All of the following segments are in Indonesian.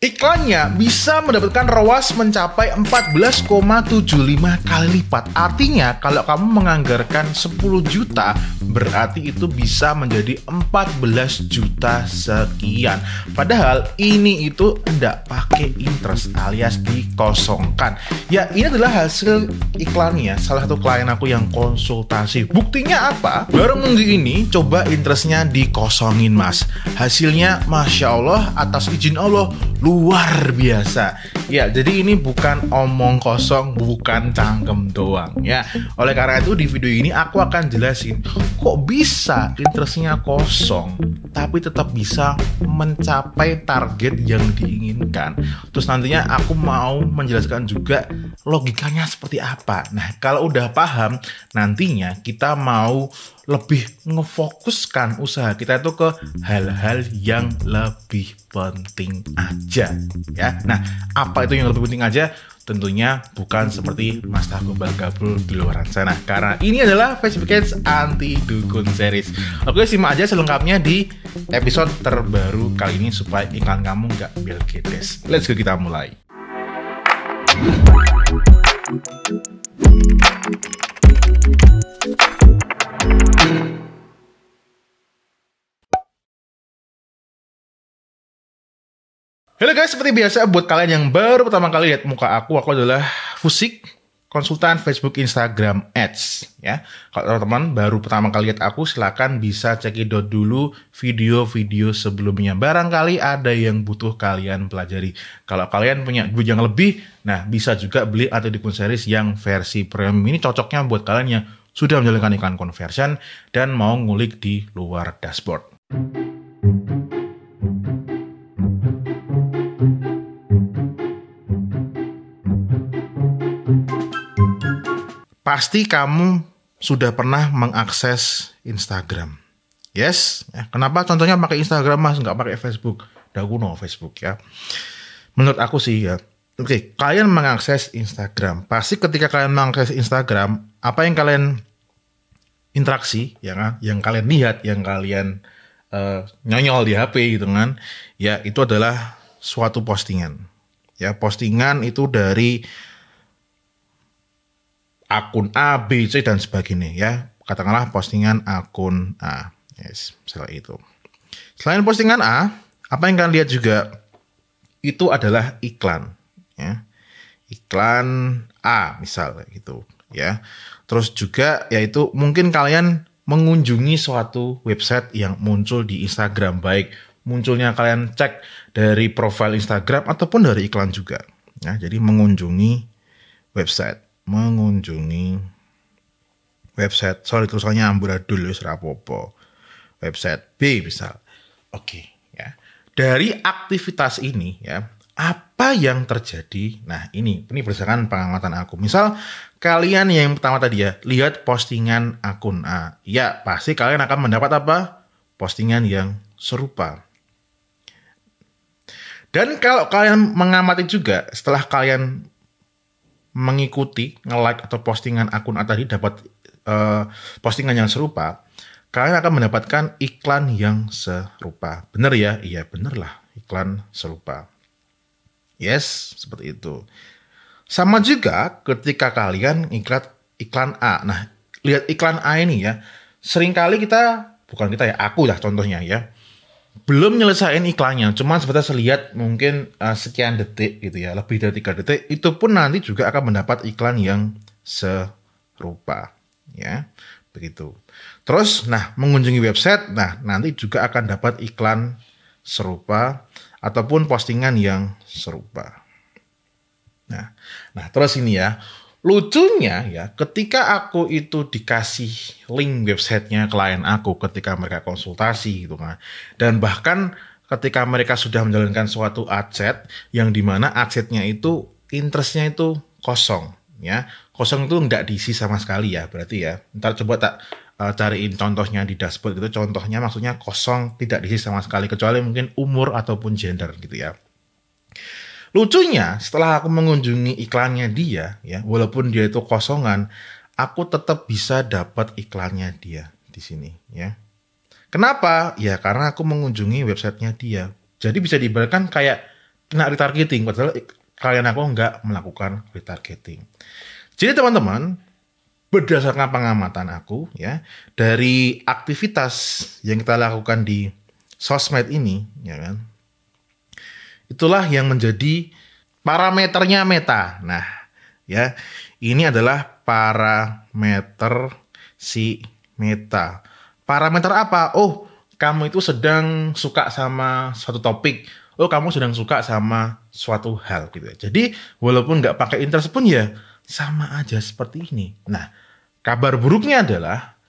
Iklannya bisa mendapatkan ROAS mencapai 14,75 kali lipat. Artinya kalau kamu menganggarkan 10 juta, berarti itu bisa menjadi 14 juta sekian. Padahal ini itu tidak pakai interest alias dikosongkan. Ya, ini adalah hasil iklannya salah satu klien aku yang konsultasi. Buktinya apa? Baru minggu ini coba interestnya dikosongin, Mas. Hasilnya Masya Allah, atas izin Allah luar biasa. Ya, jadi ini bukan omong kosong, bukan cangkem doang ya. Oleh karena itu di video ini aku akan jelasin kok bisa interestnya kosong tapi tetap bisa mencapai target yang diinginkan. Terus nantinya aku mau menjelaskan juga logikanya seperti apa. Nah, kalau udah paham, nantinya kita mau lebih ngefokuskan usaha kita itu ke hal-hal yang lebih penting aja ya. Nah, apa itu yang lebih penting aja? Tentunya bukan seperti Mas Gobal Gabul di luar sana, karena ini adalah Facebook Ads Anti Dukun Series. Oke, simak aja selengkapnya di episode terbaru kali ini supaya iklan kamu nggak belgedes. Let's go, kita mulai. Halo guys, seperti biasa buat kalian yang baru pertama kali lihat muka aku adalah Fuseek, konsultan Facebook Instagram Ads ya. Kalau teman-teman baru pertama kali lihat aku, silahkan bisa cekidot dulu video-video sebelumnya. Barangkali ada yang butuh kalian pelajari. Kalau kalian punya budget yang lebih, nah bisa juga beli Anti Dukun Series yang versi premium. Ini cocoknya buat kalian yang sudah menjalankan iklan conversion dan mau ngulik di luar dashboard. Pasti kamu sudah pernah mengakses Instagram. Yes, kenapa contohnya pakai Instagram Mas, nggak pakai Facebook? Daguno Facebook ya. Menurut aku sih ya. Oke, kalian mengakses Instagram. Pasti ketika kalian mengakses Instagram, apa yang kalian interaksi, ya kan? Yang kalian lihat, yang kalian nyonyol di HP gitu kan? Ya, itu adalah suatu postingan. Ya, postingan itu dari akun A, B, C, dan sebagainya ya. Katakanlah postingan akun A. Yes, misalnya itu. Selain postingan A, apa yang kalian lihat juga itu adalah iklan ya. Iklan A misalnya gitu ya. Terus juga yaitu mungkin kalian mengunjungi suatu website yang muncul di Instagram, baik munculnya kalian cek dari profil Instagram ataupun dari iklan juga. Ya, jadi mengunjungi website. Sorry tulisannya amburadul ya, serapopo. Website B misal. Oke ya. Dari aktivitas ini ya, apa yang terjadi? Nah, ini berdasarkan pengamatan aku. Misal kalian yang pertama tadi ya, lihat postingan akun A. Ya, pasti kalian akan mendapat apa? Postingan yang serupa. Dan kalau kalian mengamati juga, setelah kalian mengikuti, nge-like atau postingan akun A tadi dapat postingan yang serupa, kalian akan mendapatkan iklan yang serupa. Bener ya? Iya bener lah, iklan serupa. Yes, seperti itu. Sama juga ketika kalian iklan A. Nah, lihat iklan A ini ya, seringkali aku lah contohnya ya, belum nyelesain iklannya, cuman sebentar selihat mungkin sekian detik gitu ya, lebih dari 3 detik, itu pun nanti juga akan mendapat iklan yang serupa ya, begitu. Terus, nah mengunjungi website, nah nanti juga akan dapat iklan serupa ataupun postingan yang serupa. Nah terus ini ya, lucunya ya, ketika aku itu dikasih link websitenya klien aku ketika mereka konsultasi gitu kan. Dan bahkan ketika mereka sudah menjalankan suatu adset yang dimana adsetnya itu interestnya itu kosong ya. Kosong itu nggak diisi sama sekali ya berarti ya. Ntar coba tak cariin contohnya di dashboard gitu. Contohnya maksudnya kosong, tidak diisi sama sekali kecuali mungkin umur ataupun gender gitu ya. Lucunya setelah aku mengunjungi iklannya dia ya, walaupun dia itu kosongan, aku tetap bisa dapat iklannya dia di sini ya. Kenapa? Ya karena aku mengunjungi websitenya dia. Jadi bisa diibaratkan kayak kena retargeting, padahal kalian aku nggak melakukan retargeting. Jadi teman-teman, berdasarkan pengamatan aku ya, dari aktivitas yang kita lakukan di sosmed ini, ya kan, itulah yang menjadi parameternya Meta. Nah, ya, ini adalah parameter si Meta. Parameter apa? Oh, kamu itu sedang suka sama suatu topik. Oh, kamu sedang suka sama suatu hal gitu ya. Jadi, walaupun nggak pakai interest pun ya, sama aja seperti ini. Nah, kabar buruknya adalah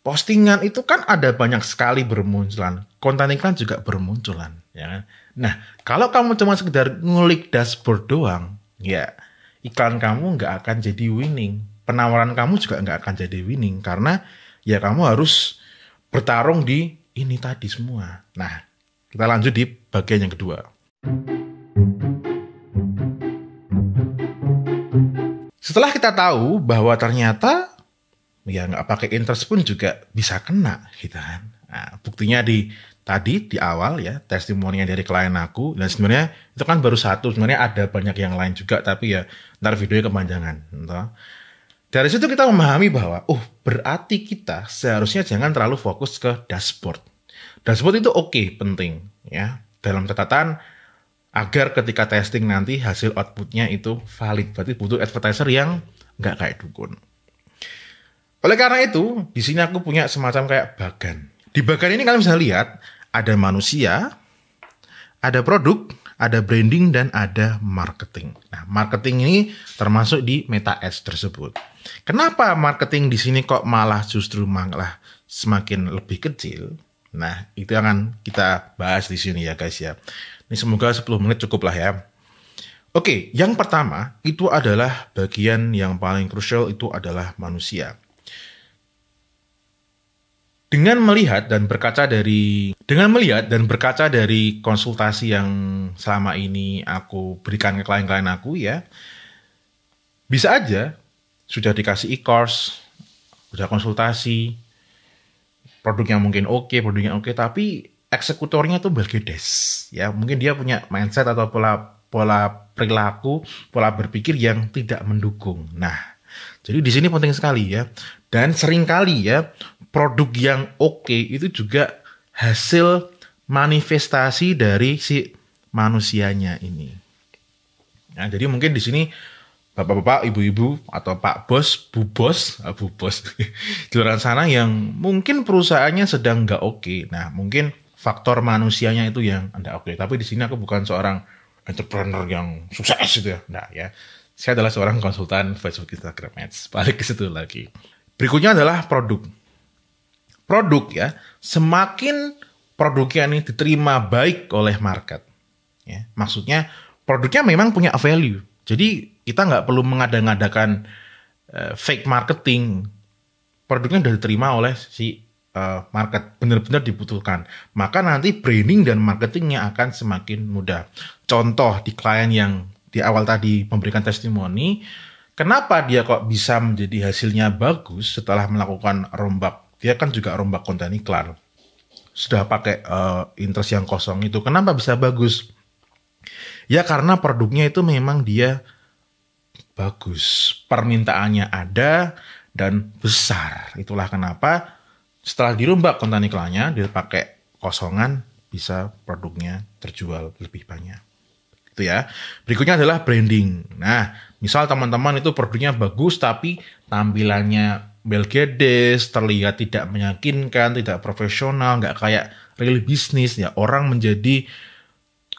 postingan itu kan ada banyak sekali bermunculan. Konten iklan juga bermunculan, ya kan? Nah, kalau kamu cuma sekedar ngulik dashboard doang, ya iklan kamu nggak akan jadi winning. Penawaran kamu juga nggak akan jadi winning. Karena ya kamu harus bertarung di ini tadi semua. Nah, kita lanjut di bagian yang kedua. Setelah kita tahu bahwa ternyata ya nggak pakai interest pun juga bisa kena gitu kan. Nah, buktinya di awal ya, testimoninya dari klien aku, dan sebenarnya itu kan baru satu, sebenarnya ada banyak yang lain juga, tapi ya ntar videonya kepanjangan. Dari situ kita memahami bahwa berarti kita seharusnya jangan terlalu fokus ke dashboard. Dashboard itu oke, penting ya dalam catatan, agar ketika testing nanti hasil outputnya itu valid. Berarti butuh advertiser yang nggak kayak dukun. Oleh karena itu, di sini aku punya semacam kayak bagan. Di bagan ini kalian bisa lihat, ada manusia, ada produk, ada branding, dan ada marketing. Nah, marketing ini termasuk di Meta Ads tersebut. Kenapa marketing di sini kok malah justru semakin lebih kecil? Nah, itu akan kita bahas di sini ya guys ya. Ini semoga 10 menit cukup lah ya. Oke, yang pertama itu adalah bagian yang paling krusial, itu adalah manusia. Dengan melihat dan berkaca dari konsultasi yang selama ini aku berikan ke klien-klien aku ya, bisa aja sudah dikasih e-course, sudah konsultasi, produknya mungkin oke, tapi eksekutornya tuh bergedes ya. Mungkin dia punya mindset atau pola perilaku, pola berpikir yang tidak mendukung. Nah, jadi di sini penting sekali ya. Dan seringkali ya, produk yang oke itu juga hasil manifestasi dari si manusianya ini. Nah, jadi mungkin di sini bapak-bapak, ibu-ibu, atau pak bos, bu bos, di luar sana yang mungkin perusahaannya sedang nggak oke. Nah, mungkin faktor manusianya itu yang Anda oke. Tapi di sini aku bukan seorang entrepreneur yang sukses gitu ya. Nah, ya. Saya adalah seorang konsultan Facebook Instagram Ads. Balik ke situ lagi. Berikutnya adalah produk. Produk ya. Semakin produknya ini diterima baik oleh market. Ya, maksudnya produknya memang punya value. Jadi kita nggak perlu mengada-ngadakan fake marketing. Produknya sudah diterima oleh si market, benar-benar dibutuhkan, maka nanti branding dan marketingnya akan semakin mudah. Contoh di klien yang di awal tadi memberikan testimoni, kenapa dia kok bisa menjadi hasilnya bagus setelah melakukan rombak? Dia kan juga rombak konten iklan, sudah pakai interest yang kosong itu. Kenapa bisa bagus? Ya karena produknya itu memang dia bagus, permintaannya ada dan besar. Itulah kenapa setelah dirombak konten iklannya, dia pakai kosongan, bisa produknya terjual lebih banyak. Itu ya. Berikutnya adalah branding. Nah, misal teman-teman itu produknya bagus, tapi tampilannya belgedes, terlihat tidak meyakinkan, tidak profesional, nggak kayak real business. Ya, orang menjadi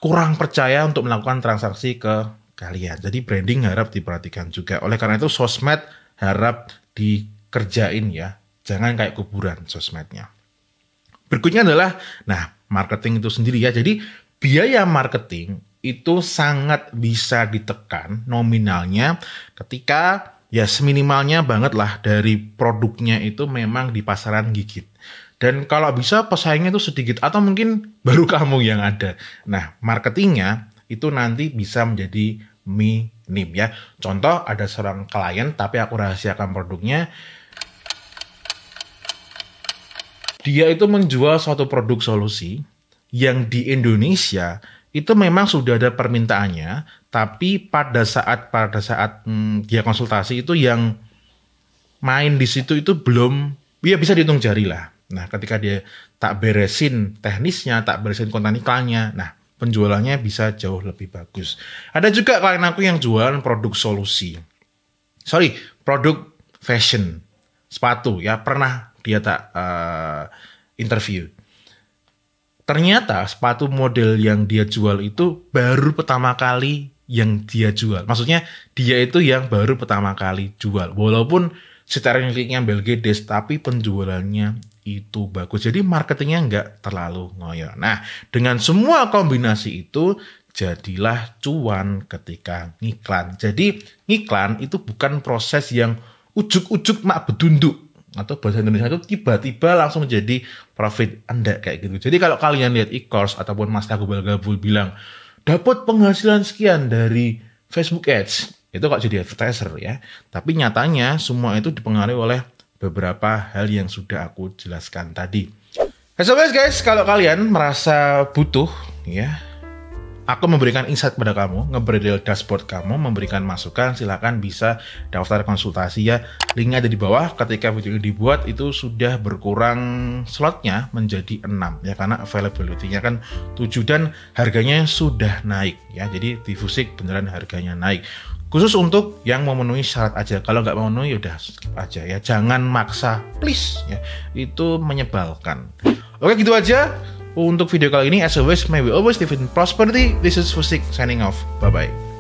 kurang percaya untuk melakukan transaksi ke kalian. Jadi branding harap diperhatikan juga. Oleh karena itu, sosmed harap dikerjain ya. Jangan kayak kuburan sosmednya. Berikutnya adalah, nah, marketing itu sendiri ya. Jadi biaya marketing itu sangat bisa ditekan nominalnya ketika ya seminimalnya banget lah dari produknya itu memang di pasaran gigit. Dan kalau bisa pesaingnya itu sedikit atau mungkin baru kamu yang ada. Nah, marketingnya itu nanti bisa menjadi minim ya. Contoh ada seorang klien tapi aku rahasiakan produknya. Dia itu menjual suatu produk solusi yang di Indonesia itu memang sudah ada permintaannya, tapi pada saat dia konsultasi itu yang main di situ itu belum, ya bisa dihitung jari lah. Nah, ketika dia tak beresin teknisnya, tak beresin konten iklannya, nah penjualannya bisa jauh lebih bagus. Ada juga klien aku yang jualan produk solusi, produk fashion, sepatu ya, pernah dia tak interview. Ternyata sepatu model yang dia jual itu baru pertama kali yang dia jual. Maksudnya dia itu yang baru pertama kali jual. Walaupun secara link-nya Belgedes, tapi penjualannya itu bagus. Jadi marketingnya nggak terlalu ngoyo. Nah, dengan semua kombinasi itu, jadilah cuan ketika ngiklan. Jadi ngiklan itu bukan proses yang ujuk-ujuk mak bedunduk. Atau bahasa Indonesia itu tiba-tiba langsung menjadi profit Anda kayak gitu. Jadi kalau kalian lihat e-course ataupun Mas Tago Balgabul bilang dapat penghasilan sekian dari Facebook Ads, itu kok jadi advertiser ya. Tapi nyatanya semua itu dipengaruhi oleh beberapa hal yang sudah aku jelaskan tadi. So guys, kalau kalian merasa butuh ya, aku memberikan insight pada kamu, ngebredel dashboard kamu, memberikan masukan, silahkan bisa daftar konsultasi ya. Linknya ada di bawah. Ketika video ini dibuat itu sudah berkurang slotnya menjadi 6 ya, karena availability-nya kan 7 dan harganya sudah naik ya. Jadi di Fuseek beneran harganya naik. Khusus untuk yang memenuhi syarat aja. Kalau nggak memenuhi udah skip aja ya. Jangan maksa, please ya. Itu menyebalkan. Oke, gitu aja untuk video kali ini. As always, may we always live in prosperity. This is Fuseek signing off. Bye-bye.